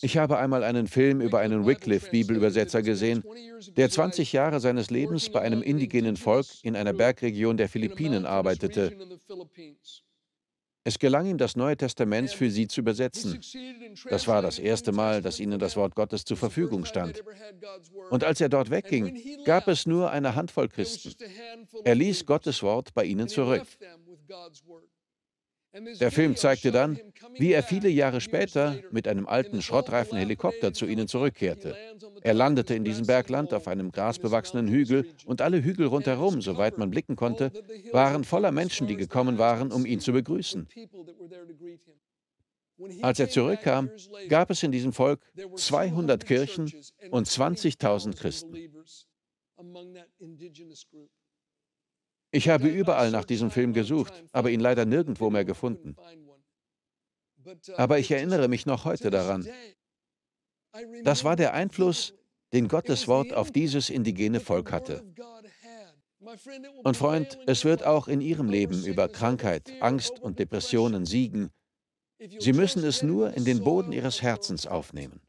Ich habe einmal einen Film über einen Wycliffe-Bibelübersetzer gesehen, der 20 Jahre seines Lebens bei einem indigenen Volk in einer Bergregion der Philippinen arbeitete. Es gelang ihm, das Neue Testament für sie zu übersetzen. Das war das erste Mal, dass ihnen das Wort Gottes zur Verfügung stand. Und als er dort wegging, gab es nur eine Handvoll Christen. Er ließ Gottes Wort bei ihnen zurück. Der Film zeigte dann, wie er viele Jahre später mit einem alten, schrottreifen Helikopter zu ihnen zurückkehrte. Er landete in diesem Bergland auf einem grasbewachsenen Hügel und alle Hügel rundherum, soweit man blicken konnte, waren voller Menschen, die gekommen waren, um ihn zu begrüßen. Als er zurückkam, gab es in diesem Volk 200 Kirchen und 20.000 Christen. Ich habe überall nach diesem Film gesucht, aber ihn leider nirgendwo mehr gefunden. Aber ich erinnere mich noch heute daran. Das war der Einfluss, den Gottes Wort auf dieses indigene Volk hatte. Und Freund, es wird auch in Ihrem Leben über Krankheit, Angst und Depressionen siegen. Sie müssen es nur in den Boden Ihres Herzens aufnehmen.